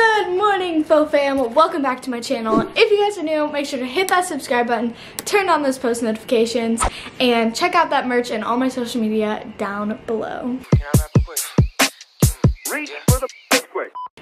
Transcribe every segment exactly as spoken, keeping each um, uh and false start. Good morning, Fo Fam. Welcome back to my channel. If you guys are new, make sure to hit that subscribe button, turn on those post notifications, and check out that merch and all my social media down below.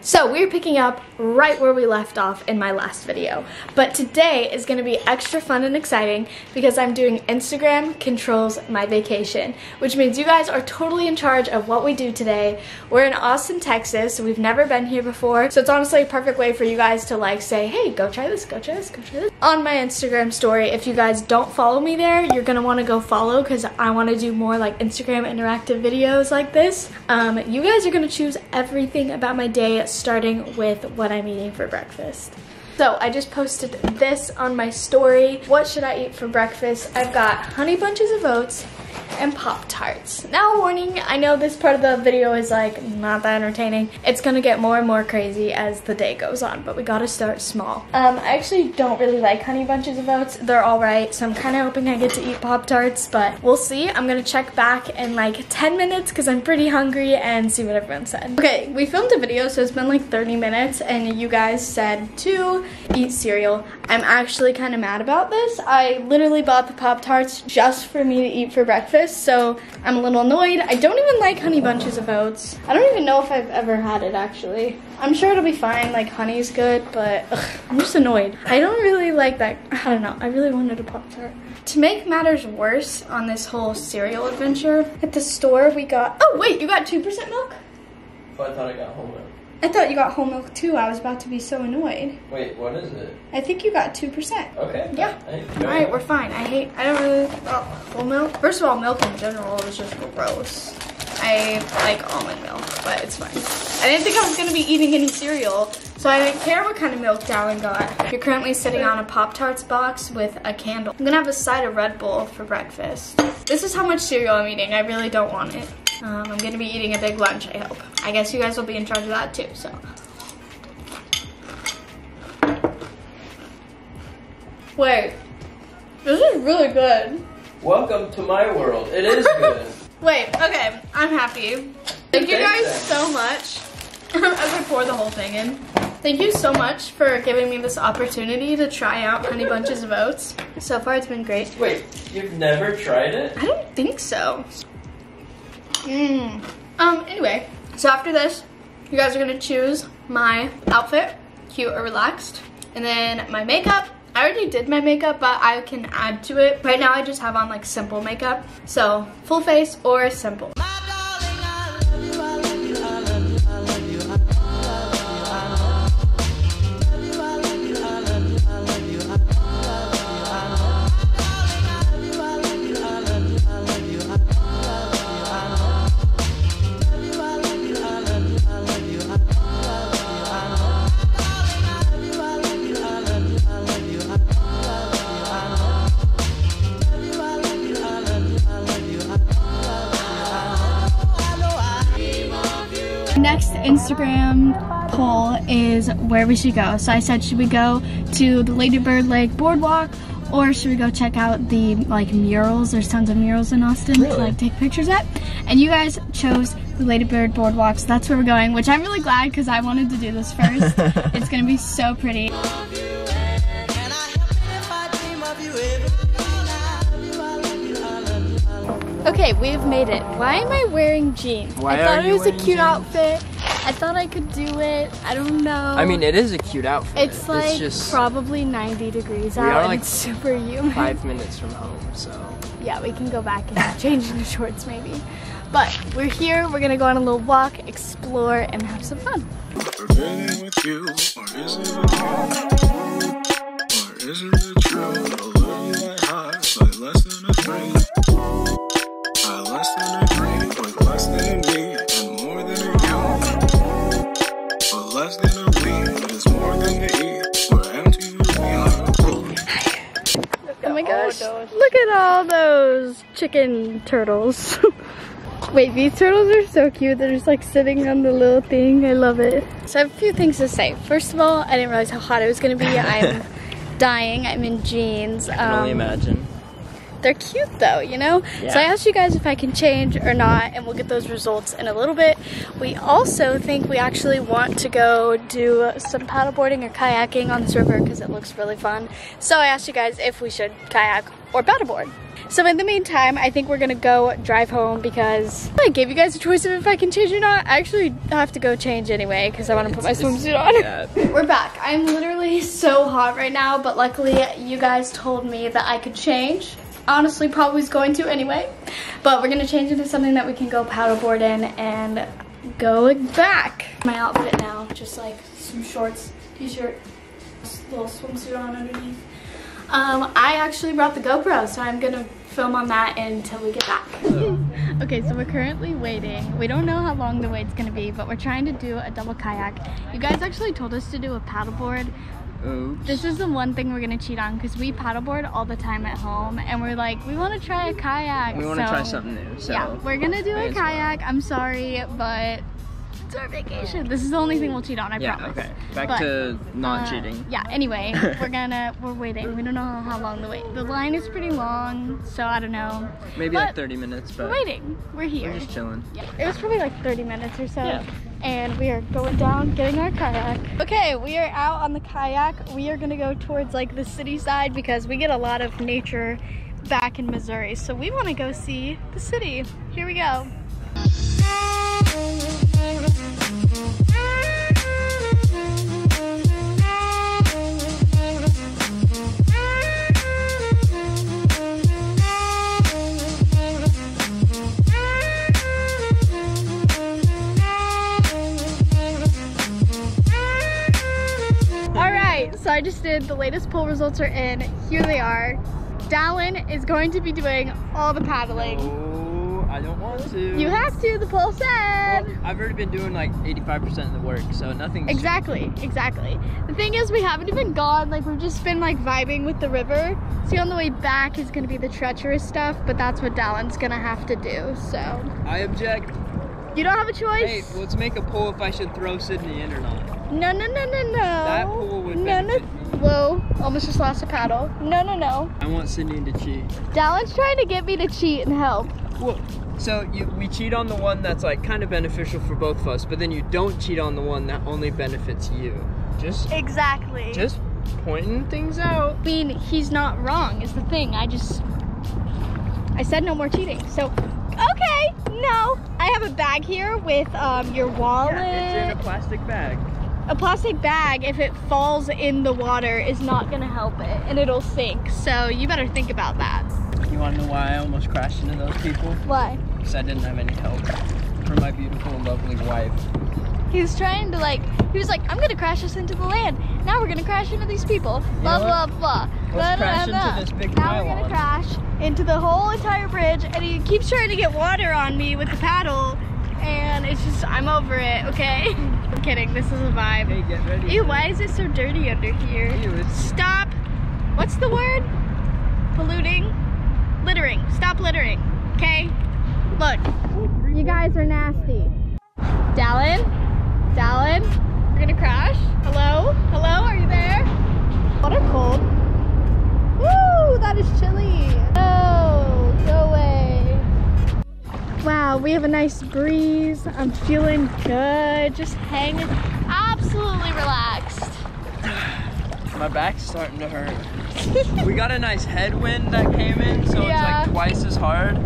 So we're picking up right where we left off in my last video, but today is going to be extra fun and exciting because I'm doing Instagram controls my vacation, which means you guys are totally in charge of what we do today. We're in Austin, Texas, so we've never been here before, so it's honestly a perfect way for you guys to like say, hey, go try this, go try this, go try this. On my Instagram story, if you guys don't follow me there, you're going to want to go follow because I want to do more like Instagram interactive videos like this. Um, you guys are going to choose everything about my day, starting with what I'm eating for breakfast. So I just posted this on my story. What should I eat for breakfast? I've got honey bunches of oats and Pop-Tarts. Now warning, I know this part of the video is like not that entertaining. It's gonna get more and more crazy as the day goes on, but we gotta start small. Um, I actually don't really like honey bunches of oats. They're all right, so I'm kinda hoping I get to eat Pop-Tarts, but we'll see. I'm gonna check back in like ten minutes because I'm pretty hungry and see what everyone said. Okay, we filmed a video, so it's been like thirty minutes and you guys said to eat cereal. I'm actually kinda mad about this. I literally bought the Pop-Tarts just for me to eat for breakfast, so I'm a little annoyed. I don't even like honey bunches of oats. I don't even know if I've ever had it, actually. I'm sure it'll be fine, like honey's good, but ugh, I'm just annoyed. I don't really like that, I don't know, I really wanted a Pop-Tart. To make matters worse on this whole cereal adventure, at the store we got, oh wait, you got two percent milk? But I thought I got whole milk. I thought you got whole milk too. I was about to be so annoyed. Wait, what is it? I think you got two percent. Okay. Yeah. All right, we're fine. I hate. I don't really. Oh, whole milk. First of all, milk in general is just gross. I like almond milk, but it's fine. I didn't think I was gonna be eating any cereal, so I didn't care what kind of milk Dallin got. You're currently sitting on a Pop-Tarts box with a candle. I'm gonna have a side of Red Bull for breakfast. This is how much cereal I'm eating. I really don't want it. Um, I'm gonna be eating a big lunch, I hope. I guess you guys will be in charge of that too, so. Wait, this is really good. Welcome to my world. It is good. Wait, okay, I'm happy. Thank you guys so much. As I pour the whole thing in. Thank you so much for giving me this opportunity to try out honey bunches of oats. So far it's been great. Wait, you've never tried it? I don't think so. Mm. Um, anyway, so after this, you guys are gonna choose my outfit, cute or relaxed, and then my makeup. I already did my makeup, but I can add to it. Right now I just have on like simple makeup, so full face or simple. Next Instagram poll is where we should go. So I said, should we go to the Lady Bird Lake boardwalk, or should we go check out the like murals? There's tons of murals in Austin really? to like take pictures at. And you guys chose the Lady Bird boardwalk, so that's where we're going, which I'm really glad because I wanted to do this first. It's gonna be so pretty. Okay, we've made it. Why am I wearing jeans? Why I thought it was a cute jeans? outfit. I thought I could do it. I don't know. I mean, it is a cute outfit. It's like it's just, probably ninety degrees out. We are like it's super humid. Five minutes from home, so. Yeah, we can go back and change into shorts maybe. But we're here. We're gonna go on a little walk, explore, and have some fun. Look at all those chicken turtles. Wait, these turtles are so cute. They're just like sitting on the little thing. I love it. So I have a few things to say. First of all, I didn't realize how hot it was gonna be. I'm dying. I'm in jeans. I can um, only imagine. They're cute though, you know? Yeah. So I asked you guys if I can change or not, and we'll get those results in a little bit. We also think we actually want to go do some paddleboarding or kayaking on this river because it looks really fun. So I asked you guys if we should kayak or paddleboard. So in the meantime, I think we're gonna go drive home because I gave you guys a choice of if I can change or not. I actually have to go change anyway because I want to put my swimsuit on. Yeah. We're back. I'm literally so hot right now, but luckily you guys told me that I could change. Honestly, probably was going to anyway, but we're gonna change into something that we can go paddleboard in and go back. My outfit now, just like some shorts, t-shirt, little swimsuit on underneath. Um, I actually brought the GoPro, so I'm gonna film on that until we get back. Okay, so we're currently waiting. We don't know how long the wait's gonna be, but we're trying to do a double kayak. You guys actually told us to do a paddleboard. Oops. This is the one thing we're gonna cheat on because we paddleboard all the time at home, and we're like, we want to try a kayak. We want to so, try something new. So yeah, we're gonna do a kayak. Well. I'm sorry, but. It's our vacation. This is the only thing we'll cheat on, I yeah, promise. Okay. Back but, to not cheating. Uh, yeah, anyway, we're gonna we're waiting. We don't know how long the wait. The line is pretty long, so I don't know. Maybe but like thirty minutes, but we're waiting. We're here. We're just chilling. Yeah. It was probably like thirty minutes or so. Yeah. And we are going down, getting our kayak. Okay, we are out on the kayak. We are gonna go towards like the city side because we get a lot of nature back in Missouri. So we wanna go see the city. Here we go. Alright, so I just did, the latest poll results are in, here they are. Dallin is going to be doing all the paddling. I don't want to. You have to, the poll said. Well, I've already been doing like eighty-five percent of the work, so nothing's Exactly, changed. exactly. The thing is, we haven't even gone, like we've just been like vibing with the river. See, on the way back is gonna be the treacherous stuff, but that's what Dallin's gonna have to do, so. I object. You don't have a choice? Hey, let's make a poll if I should throw Sydney in or not. No, no, no, no, no. That poll would no, benefit no. Whoa, almost just lost a paddle. No, no, no. I want Sydney to cheat. Dallin's trying to get me to cheat and help. Well, so you, we cheat on the one that's like kind of beneficial for both of us, but then you don't cheat on the one that only benefits you. Just exactly. Just pointing things out. I mean, he's not wrong is the thing. I just, I said no more cheating. So, okay, no. I have a bag here with um, your wallet. Yeah, it's in a plastic bag. A plastic bag, if it falls in the water, is not gonna help it, and it'll sink. So you better think about that. You wanna know why I almost crashed into those people? Why? Because I didn't have any help for my beautiful and lovely wife. He was trying to like, he was like, I'm gonna crash us into the land. Now we're gonna crash into these people. Blah, blah, blah. Let's crash into this big pylon. Now we're gonna crash into the whole entire bridge, and he keeps trying to get water on me with the paddle, and it's just, I'm over it, okay? I'm kidding, this is a vibe. Hey, get ready. Ew, why is it so dirty under here? Ew, it's... Stop. What's the word? Polluting? Littering. Stop littering, okay? Look, you guys are nasty. Dallin? Dallin? We're gonna crash? Hello? Hello, are you there? Water cold. Woo, that is chilly. Oh, go away. Wow, we have a nice breeze. I'm feeling good. Just hanging, absolutely relaxed. My back's starting to hurt. We got a nice headwind that came in, so yeah. It's like twice as hard.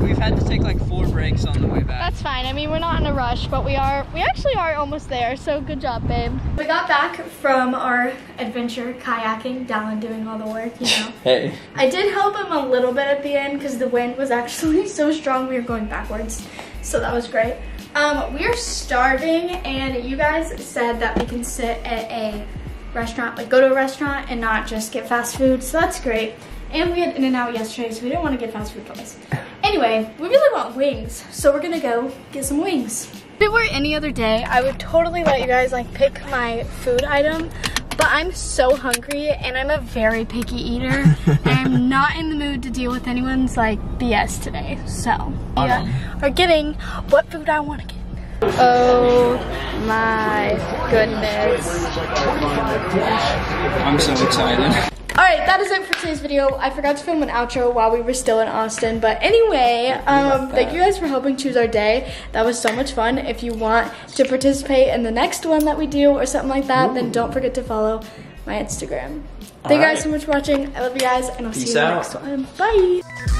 We've had to take like four breaks on the way back. That's fine. I mean, we're not in a rush, but we are, we actually are almost there. So good job, babe. We got back from our adventure kayaking, Dallin doing all the work, you know. Hey. I did help him a little bit at the end because the wind was actually so strong. We were going backwards. So that was great. Um, we are starving, and you guys said that we can sit at a restaurant, like go to a restaurant and not just get fast food. So that's great. And we had In-N-Out yesterday, so we didn't want to get fast food twice. Anyway, we really want wings, so we're gonna go get some wings. If it were any other day, I would totally let you guys like pick my food item, but I'm so hungry and I'm a very picky eater. I'm not in the mood to deal with anyone's like B S today, so we are getting what food I want to get. Oh my goodness. I'm so excited. Alright, that is it for today's video. I forgot to film an outro while we were still in Austin, but anyway, um, thank you guys for helping choose our day. That was so much fun. If you want to participate in the next one that we do or something like that, Ooh. then don't forget to follow my Instagram. All Thank you guys right. so much for watching. I love you guys, and I'll Peace see you in the next one. Bye!